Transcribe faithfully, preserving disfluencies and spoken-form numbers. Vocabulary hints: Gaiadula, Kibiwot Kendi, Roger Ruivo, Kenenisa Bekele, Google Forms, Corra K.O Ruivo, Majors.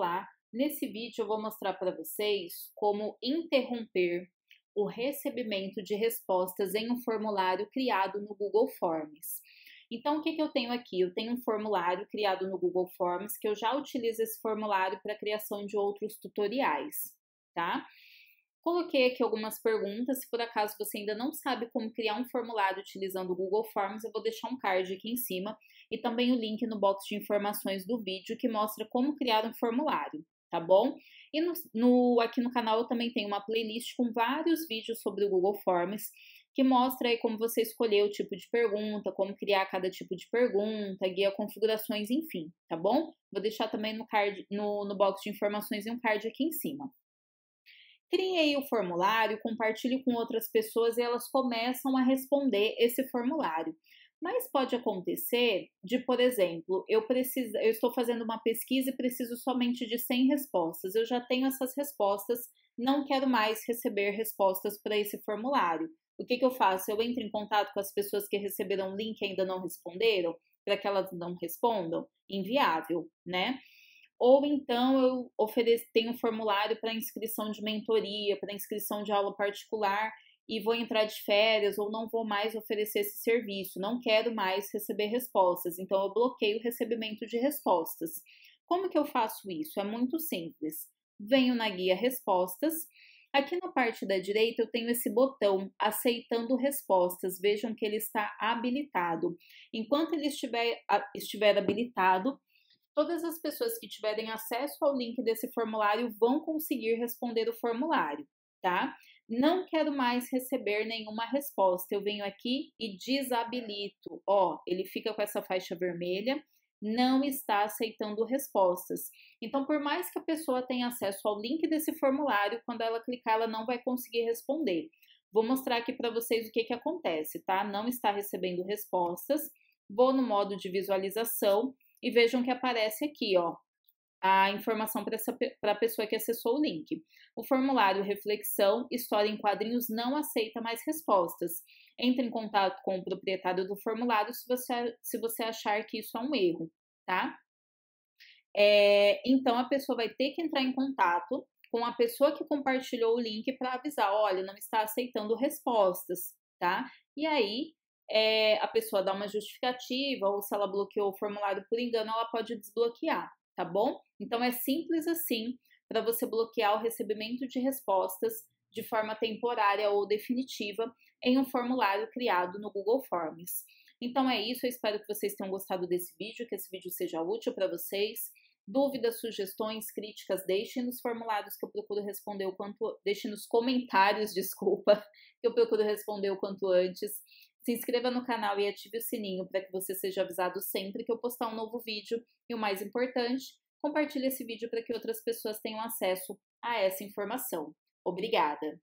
Olá! Nesse vídeo eu vou mostrar para vocês como interromper o recebimento de respostas em um formulário criado no Google Forms. Então, o que que eu tenho aqui? Eu tenho um formulário criado no Google Forms, que eu já utilizo esse formulário para a criação de outros tutoriais, tá? Coloquei aqui algumas perguntas. Se por acaso você ainda não sabe como criar um formulário utilizando o Google Forms, eu vou deixar um card aqui em cima e também o link no box de informações do vídeo que mostra como criar um formulário, tá bom? E no, no, aqui no canal eu também tenho uma playlist com vários vídeos sobre o Google Forms, que mostra aí como você escolher o tipo de pergunta, como criar cada tipo de pergunta, guia configurações, enfim, tá bom? Vou deixar também no, card, no, no box de informações e um card aqui em cima. Criei o formulário, compartilho com outras pessoas e elas começam a responder esse formulário. Mas pode acontecer de, por exemplo, eu, preciso, eu estou fazendo uma pesquisa e preciso somente de cem respostas. Eu já tenho essas respostas, não quero mais receber respostas para esse formulário. O que que eu faço? Eu entro em contato com as pessoas que receberam o link e ainda não responderam, para que elas não respondam? Inviável, né? Ou então eu ofereço, tenho um formulário para inscrição de mentoria, para inscrição de aula particular e vou entrar de férias ou não vou mais oferecer esse serviço, não quero mais receber respostas, então eu bloqueio o recebimento de respostas. Como que eu faço isso? É muito simples. Venho na guia Respostas, aqui na parte da direita eu tenho esse botão aceitando respostas, vejam que ele está habilitado. Enquanto ele estiver, estiver habilitado, todas as pessoas que tiverem acesso ao link desse formulário vão conseguir responder o formulário, tá? Não quero mais receber nenhuma resposta. Eu venho aqui e desabilito. Ó, ele fica com essa faixa vermelha, não está aceitando respostas. Então, por mais que a pessoa tenha acesso ao link desse formulário, quando ela clicar, ela não vai conseguir responder. Vou mostrar aqui para vocês o que que acontece, tá? Não está recebendo respostas. Vou no modo de visualização. E vejam que aparece aqui, ó, a informação para a pessoa que acessou o link. O formulário Reflexão, História em Quadrinhos não aceita mais respostas. Entre em contato com o proprietário do formulário se você, se você achar que isso é um erro, tá? É, então, a pessoa vai ter que entrar em contato com a pessoa que compartilhou o link para avisar, olha, não está aceitando respostas, tá? E aí... É, a pessoa dá uma justificativa, ou se ela bloqueou o formulário por engano, ela pode desbloquear, tá bom? Então é simples assim para você bloquear o recebimento de respostas de forma temporária ou definitiva em um formulário criado no Google Forms. Então é isso, eu espero que vocês tenham gostado desse vídeo, que esse vídeo seja útil para vocês. Dúvidas, sugestões, críticas, deixem nos formulários que eu procuro responder o quanto... Deixem nos comentários, desculpa, que eu procuro responder o quanto antes. Se inscreva no canal e ative o sininho para que você seja avisado sempre que eu postar um novo vídeo. E o mais importante, compartilhe esse vídeo para que outras pessoas tenham acesso a essa informação. Obrigada!